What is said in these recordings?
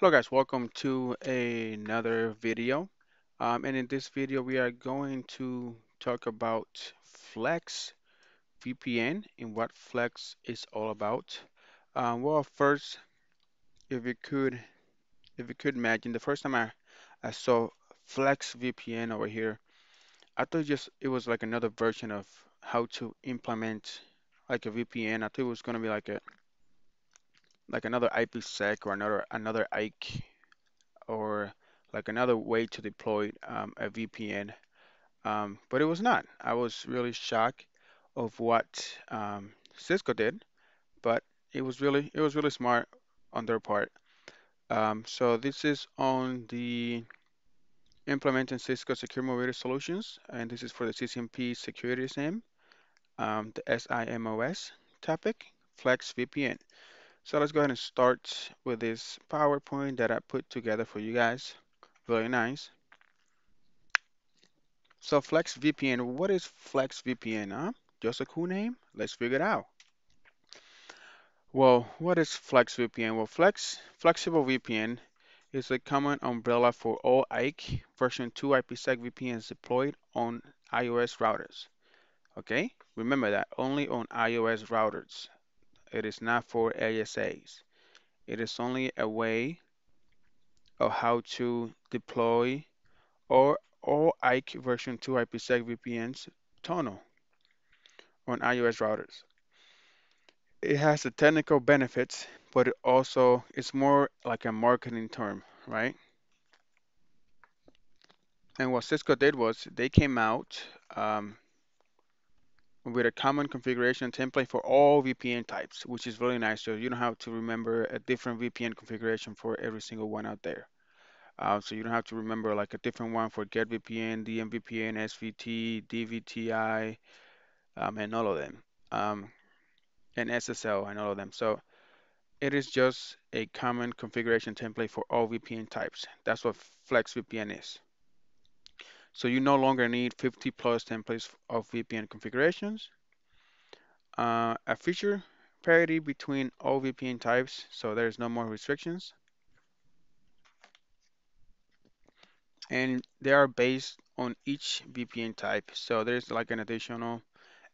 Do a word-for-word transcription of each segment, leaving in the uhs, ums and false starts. Hello guys, welcome to another video, um, and in this video we are going to talk about Flex V P N and what Flex is all about. Um, well, first, if you could if you could imagine, the first time I, I saw Flex V P N over here, I thought just it was like another version of how to implement like a V P N. I thought it was going to be like a like another IPsec or another another I K E, or like another way to deploy um, a V P N, um, but it was not. I was really shocked of what um, Cisco did, but it was really it was really smart on their part. Um, so this is on the implementing Cisco Secure Mobility Solutions, and this is for the C C N P Security S I M, um, the SIMOS topic, Flex V P N. So let's go ahead and start with this PowerPoint that I put together for you guys. Very nice. So Flex V P N, what is Flex V P N? Huh? Just a cool name? Let's figure it out. Well, what is Flex V P N? Well, Flex Flexible V P N is a common umbrella for all I K E version two IPsec V P Ns deployed on I O S routers. Okay, remember that, only on I O S routers. It is not for A S As. It is only a way of how to deploy or all I K E version two IPsec V P Ns tunnel on I O S routers. It has the technical benefits, but it also it's more like a marketing term, right? And what Cisco did was they came out um, with a common configuration template for all V P N types, which is really nice. So you don't have to remember a different V P N configuration for every single one out there. Uh, so you don't have to remember like a different one for GetVPN, D M V P N, S V T, D V T I, um, and all of them, um, and S S L and all of them. So it is just a common configuration template for all V P N types. That's what Flex V P N is. So you no longer need fifty plus templates of V P N configurations. Uh, a feature parity between all V P N types, so there's no more restrictions. And they are based on each V P N type. So there's like an additional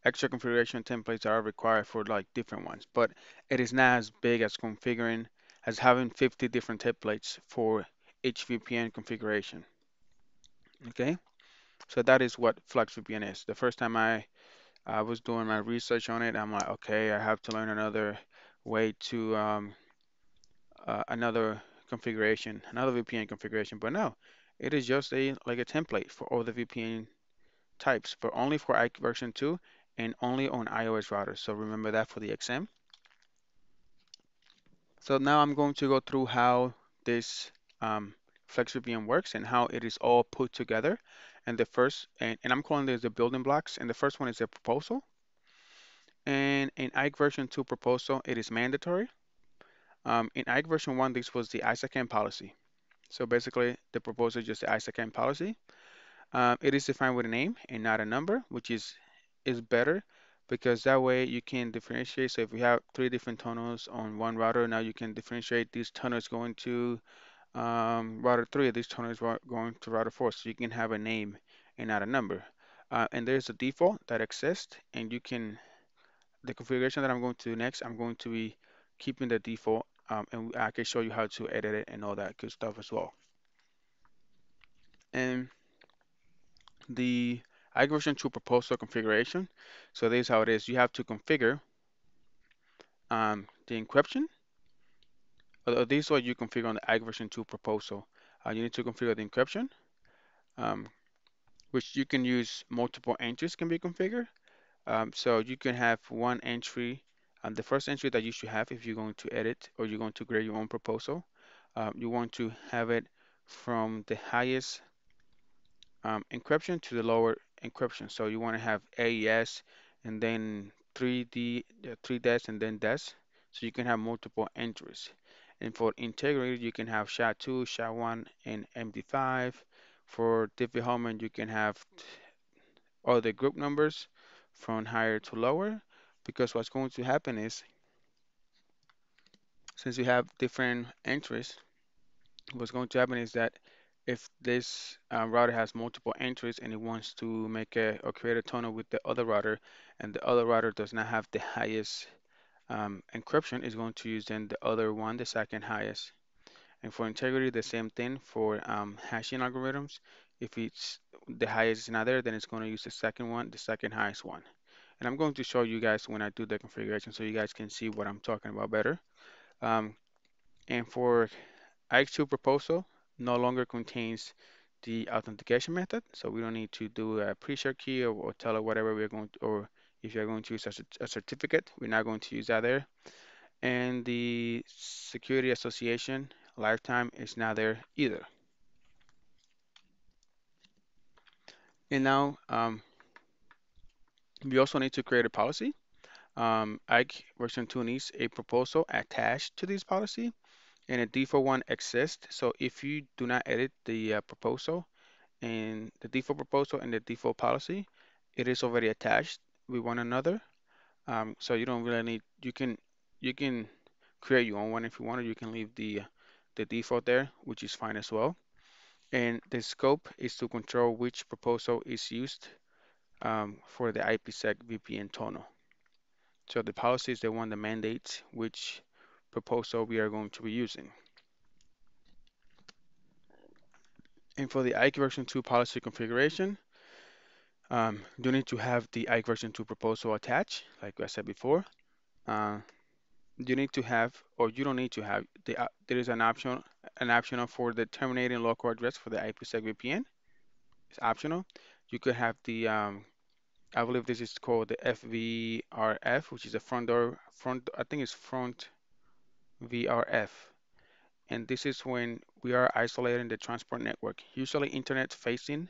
extra configuration templates that are required for like different ones, but it is not as big as configuring, as having fifty different templates for each V P N configuration. Okay. So that is what Flex V P N is. The first time I, I was doing my research on it, I'm like, okay, I have to learn another way to um, uh, another configuration, another V P N configuration. But no, it is just a like a template for all the V P N types, but only for I K E version two and only on I O S routers. So remember that for the X M. So now I'm going to go through how this um, Flex V P N works and how it is all put together. And the first, and, and I'm calling this the building blocks. And the first one is a proposal. And in I K E version two proposal, it is mandatory. Um, in I K E version one, this was the ISAKMP policy. So basically, the proposal is just the ISAKMP policy. Um, it is defined with a name and not a number, which is is better because that way you can differentiate. So if we have three different tunnels on one router, now you can differentiate these tunnels going to um router three, this tunnel is going to router four, so you can have a name and not a number, uh, and there's a default that exists, and you can the configuration that I'm going to do next, I'm going to be keeping the default, um, and I can show you how to edit it and all that good stuff as well. And the I K E version two proposal configuration, so this is how it is. You have to configure um the encryption. This is what you configure on the I K E version two proposal. Uh, you need to configure the encryption, um, which you can use multiple entries can be configured. Um, so you can have one entry, um, the first entry that you should have if you're going to edit or you're going to create your own proposal. Um, you want to have it from the highest um, encryption to the lower encryption. So you want to have A E S and then three D, three D E S and then D E S. So you can have multiple entries. And for integrated, you can have S H A two, S H A one, and M D five. For Diffie-Hellman, you can have all the group numbers from higher to lower, because what's going to happen is, since you have different entries, what's going to happen is that if this uh, router has multiple entries and it wants to make a or create a tunnel with the other router, and the other router does not have the highest um, encryption, it's going to use then the other one, the second highest. And for integrity, the same thing for um, hashing algorithms. If it's the highest is not there, then it's going to use the second one, the second highest one. And I'm going to show you guys when I do the configuration so you guys can see what I'm talking about better. Um, and for I K E v two proposal, no longer contains the authentication method, so we don't need to do a pre-share key or, or tell it whatever we're going to, or if you're going to use a, a certificate, we're not going to use that there. And the security association lifetime is not there either. And now um, we also need to create a policy. Um, I K E version two needs a proposal attached to this policy, and a default one exists. So if you do not edit the uh, proposal and the default proposal and the default policy, it is already attached with one another. Um, so you don't really need, you can you can create your own one if you want, or you can leave the the default there, which is fine as well. And the scope is to control which proposal is used um, for the IPsec V P N tunnel. So the policy is the one that mandates which proposal we are going to be using. And for the I K E version two policy configuration, um, you need to have the I K E version two proposal attached, like I said before. Uh, you need to have, or you don't need to have, the, uh, there is an option, an optional for the terminating local address for the IPsec V P N. It's optional. You could have the, um, I believe this is called the F V R F, which is a front door, front, I think it's front V R F, and this is when we are isolating the transport network, usually internet facing,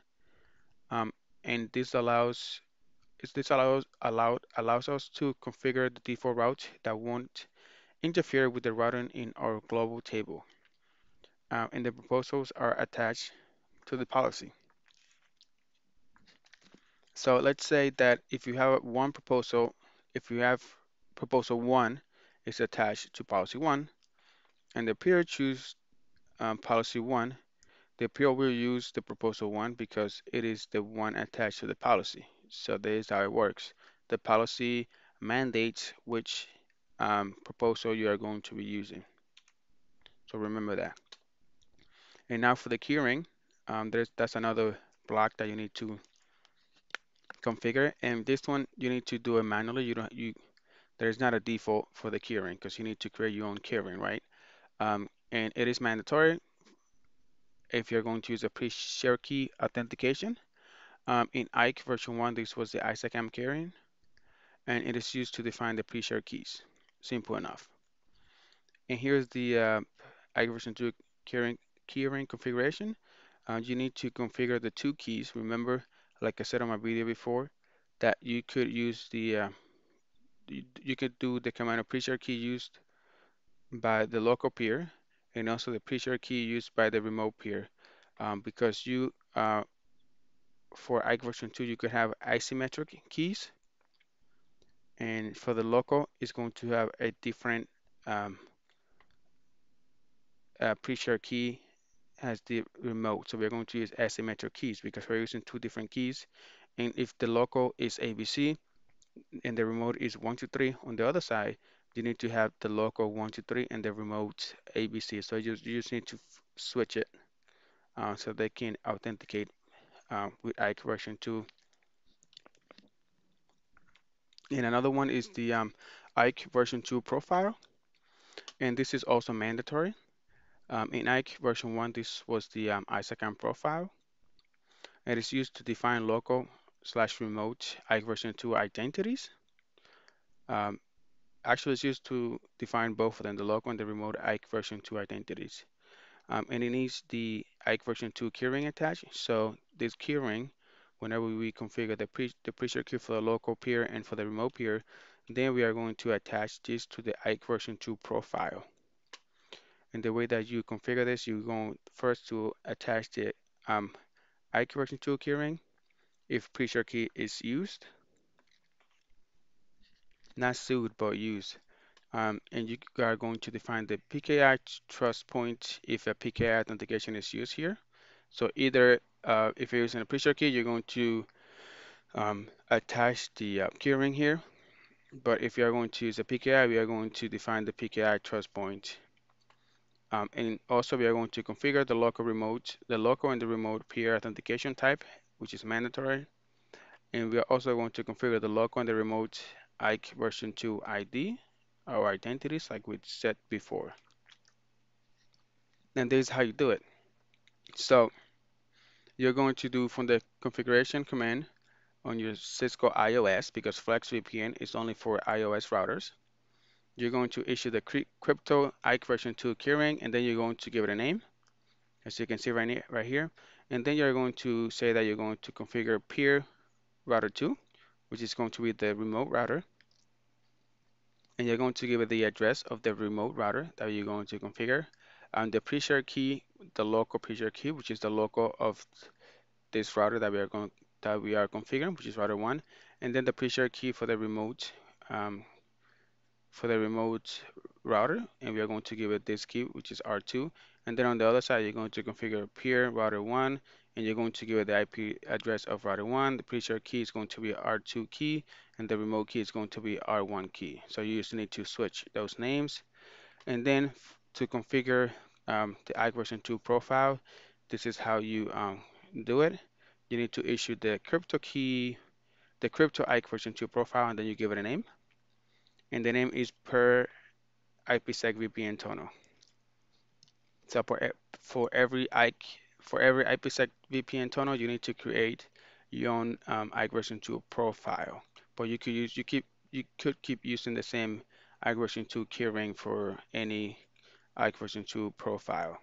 um, and this allows is this allows allowed allows us to configure the default route that won't interfere with the routing in our global table, uh, and the proposals are attached to the policy. So let's say that if you have one proposal, if you have proposal one is attached to policy one, and the peer choose um, policy one, the peer will use the proposal one because it is the one attached to the policy. So this is how it works. The policy mandates which um, proposal you are going to be using. So remember that. And now for the keyring, um, there's, that's another block that you need to configure. And this one you need to do it manually. You don't you. There's not a default for the keyring because you need to create your own keyring, right? Um, and it is mandatory if you're going to use a pre-share key authentication. Um, in I K E version one, this was the ISAKMP keyring, and it is used to define the pre-share keys. Simple enough. And here's the uh, I K E version two keyring, keyring configuration. Uh, you need to configure the two keys. Remember, like I said on my video before, that you could use the uh, you could do the command of pre-share key used by the local peer and also the pre-share key used by the remote peer, um, because you uh, for I K E version two you could have asymmetric keys, and for the local it's going to have a different um, uh, pre-share key as the remote. So we're going to use asymmetric keys because we're using two different keys, and if the local is A B C and the remote is one two three on the other side, you need to have the local one two three and the remote A B C. So you just, you just need to switch it uh, so they can authenticate uh, with I K E version two. And another one is the um, I K E version two profile, and this is also mandatory. Um, in I K E version one, this was the um, ISAKMP profile, and it's used to define local slash remote I K E version two identities. Um, actually, it's used to define both of them, the local and the remote I K E version two identities. Um, and it needs the I K E version two keyring attached. So this keyring, whenever we configure the pre the pre-share key for the local peer and for the remote peer, then we are going to attach this to the I K E version two profile. And the way that you configure this, you're going first to attach the um, I K E version two keyring if pre-share key is used, not sued but used, um, and you are going to define the P K I trust point if a P K I authentication is used here. So either uh, if you're using a pre-share key, you're going to um, attach the uh, keyring here. But if you are going to use a P K I, we are going to define the P K I trust point. Um, and also we are going to configure the local remote, the local and the remote peer authentication type, which is mandatory. And we are also going to configure the local and the remote I K E version two I D or identities like we said before. And this is how you do it. So you're going to do from the configuration command on your Cisco I O S, because Flex V P N is only for I O S routers. You're going to issue the crypto I K E version two keyring, and then you're going to give it a name, as you can see right, right here. And then you're going to say that you're going to configure peer router two, which is going to be the remote router. And you're going to give it the address of the remote router that you're going to configure. And the pre-share key, the local pre-share key, which is the local of this router that we are going that we are configuring, which is router one. And then the pre-share key for the remote um, for the remote router, and we are going to give it this key, which is R two. And then on the other side, you're going to configure peer router one, and you're going to give it the I P address of router one. The pre-share key is going to be R two key, and the remote key is going to be R one key. So you just need to switch those names. And then to configure um, the I K E version two profile, this is how you um, do it. You need to issue the crypto key, the crypto I K E version two profile, and then you give it a name. And the name is per IPsec V P N tunnel. So for, for every I K E, for every IPsec V P N tunnel, you need to create your own um, I K E version two profile. But you could use you keep you could keep using the same I K E version two keyring for any I K E version two profile.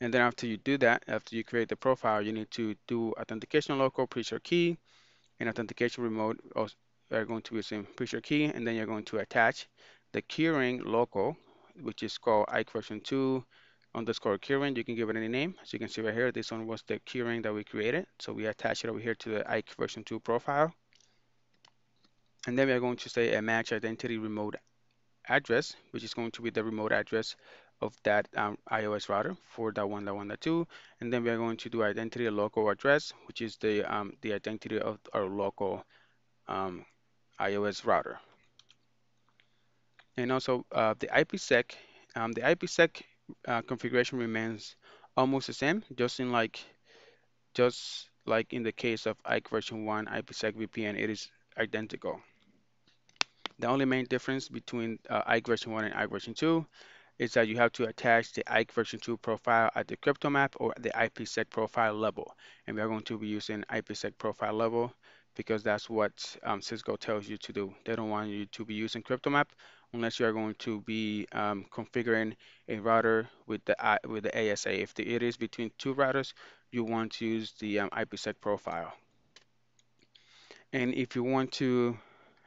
And then after you do that, after you create the profile, you need to do authentication local pre-share key and authentication remote. Also, are going to be using pre-share key, and then you're going to attach the keyring local, which is called I K E version two underscore keyring. You can give it any name. As you can see right here, this one was the keyring that we created, so we attach it over here to the I K E version two profile. And then we are going to say a match identity remote address, which is going to be the remote address of that um, I O S router four dot one dot one dot two. And then we are going to do identity local address, which is the um, the identity of our local um, I O S router. And also uh, the IPsec, um, the IPsec uh, configuration remains almost the same, just in like, just like in the case of I K E version one IPsec V P N, it is identical. The only main difference between uh, I K E version one and I K E version two is that you have to attach the I K E version two profile at the crypto map or the IPsec profile level, and we are going to be using IPsec profile level, because that's what um, Cisco tells you to do. They don't want you to be using CryptoMap unless you are going to be um, configuring a router with the I, with the S A. If the, it is between two routers, you want to use the um, IPsec profile. And if you want to,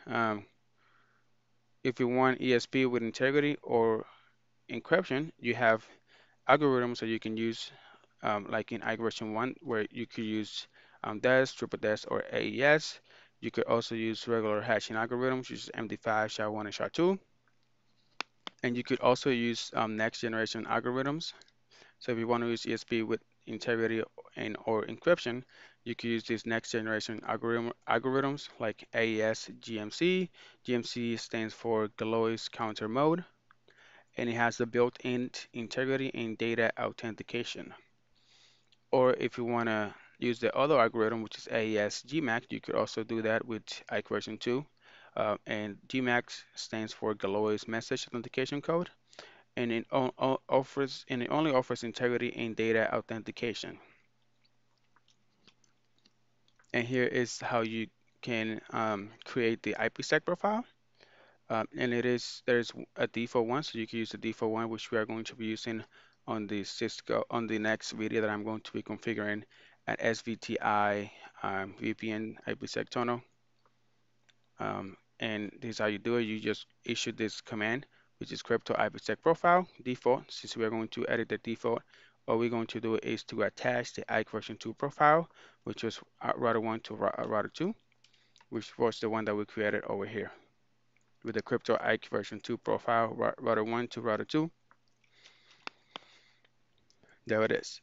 um, if you want E S P with integrity or encryption, you have algorithms that you can use, um, like in I K E version one, where you could use Um, D E S, triple D E S, or A E S. You could also use regular hashing algorithms, which is M D five, S H A one, and S H A two. And you could also use um, next generation algorithms. So if you want to use E S P with integrity and or encryption, you could use these next generation algorithm, algorithms like A E S G M C. G M C stands for Galois Counter Mode, and it has the built-in integrity and data authentication. Or if you want to use the other algorithm, which is A E S G M A C. You could also do that with I K E version two. Uh, and G M A C stands for Galois Message Authentication Code, and it, on, on offers, and it only offers integrity in data authentication. And here is how you can um, create the IPsec profile. Um, and it is there's a default one, so you can use the default one, which we are going to be using on the Cisco on the next video that I'm going to be configuring at S V T I um, V P N IPsec tunnel. Um, and this is how you do it. You just issue this command, which is crypto IPsec profile default. Since we are going to edit the default, all we're going to do is to attach the I K E version two profile, which was router one to router two, which was the one that we created over here. with the crypto I K E version two profile, router one to router two. There it is.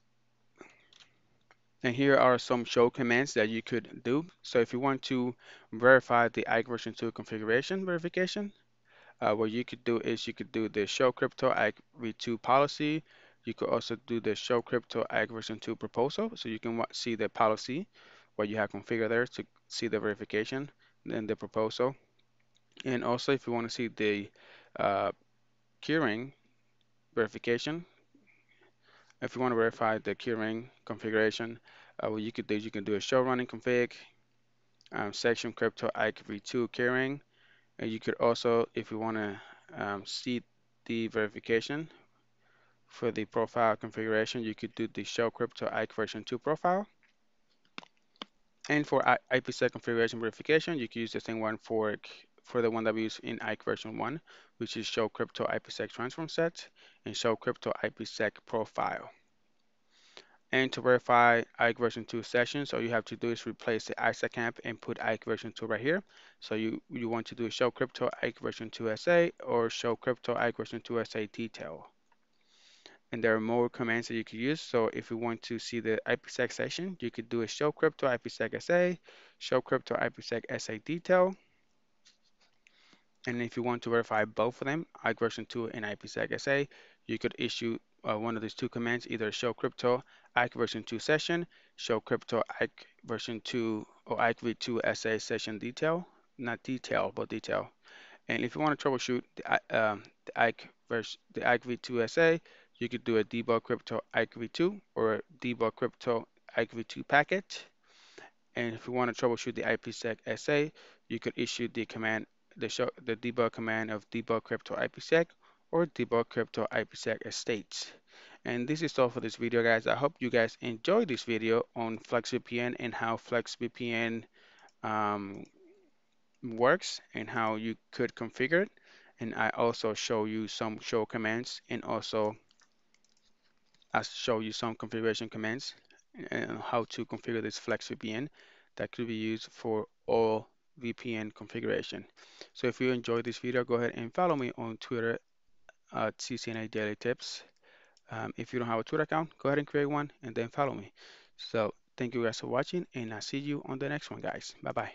And here are some show commands that you could do. So if you want to verify the I K E version two configuration verification, uh, what you could do is you could do the show crypto I K E v two policy. You could also do the show crypto I K E version two proposal. So you can see the policy, what you have configured there to see the verification, then the proposal. And also if you want to see the uh, keyring verification, if you want to verify the keyring configuration, uh, what you could do is you can do a show running config, um, section crypto I K E v two keyring, and you could also, if you want to um, see the verification for the profile configuration, you could do the show crypto I K E version two profile. And for IPsec configuration verification, you could use the same one for for the one that we use in I K E version one, which is show crypto IPsec transform set and show crypto IPsec profile. And to verify I K E version two sessions, all you have to do is replace the ISAKMP and put I K E version two right here. So you, you want to do show crypto I K E version two S A or show crypto I K E version two S A detail. And there are more commands that you could use. So if you want to see the IPsec session, you could do a show crypto IPsec S A, show crypto IPsec S A detail. And if you want to verify both of them, I K E version two and IPsec S A, you could issue uh, one of these two commands, either show crypto I K E version two session, show crypto I K E version two or I K E v two S A session detail, not detail, but detail. And if you want to troubleshoot the, um, the I K E, vers the I K E v two S A, you could do a debug crypto I K E v two or a debug crypto I K E v two packet. And if you want to troubleshoot the IPsec S A, you could issue the command, the show, the debug command of debug crypto IPsec or debug crypto IPsec estates. And this is all for this video, guys. I hope you guys enjoyed this video on Flex V P N and how Flex V P N um, works and how you could configure it. And I also show you some show commands, and also I'll show you some configuration commands and how to configure this Flex V P N that could be used for all V P N configuration. So if you enjoyed this video, go ahead and follow me on Twitter at C C N A Daily Tips. Um, if you don't have a Twitter account, go ahead and create one and then follow me. So thank you guys for watching, and I'll see you on the next one, guys. Bye-bye.